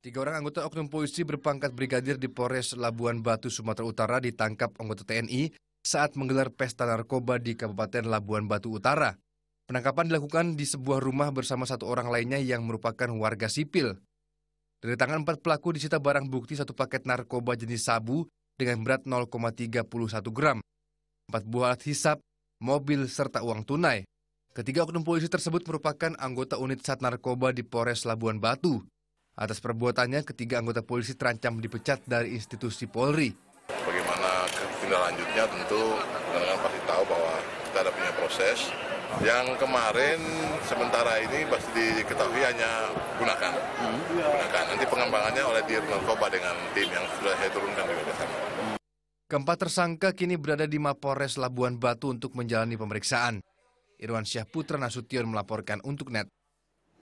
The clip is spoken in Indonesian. Tiga orang anggota oknum polisi berpangkat brigadir di Polres Labuan Batu, Sumatera Utara ditangkap anggota TNI saat menggelar pesta narkoba di Kabupaten Labuan Batu Utara. Penangkapan dilakukan di sebuah rumah bersama satu orang lainnya yang merupakan warga sipil. Dari tangan empat pelaku disita barang bukti satu paket narkoba jenis sabu dengan berat 0,31 gram, 4 buah alat hisap, mobil, serta uang tunai. Ketiga oknum polisi tersebut merupakan anggota unit Sat Narkoba di Polres Labuan Batu. Atas perbuatannya, ketiga anggota polisi terancam dipecat dari institusi Polri. Bagaimana tindak lanjutnya tentu dengan pasti tahu bahwa kita ada punya proses. Yang kemarin sementara ini pasti diketahui hanya gunakan. Nanti pengembangannya oleh Dir Narkoba dengan tim yang sudah saya turunkan di sana. Keempat tersangka kini berada di Mapores Labuan Batu untuk menjalani pemeriksaan. Irwan Syahputra Nasution melaporkan untuk NET.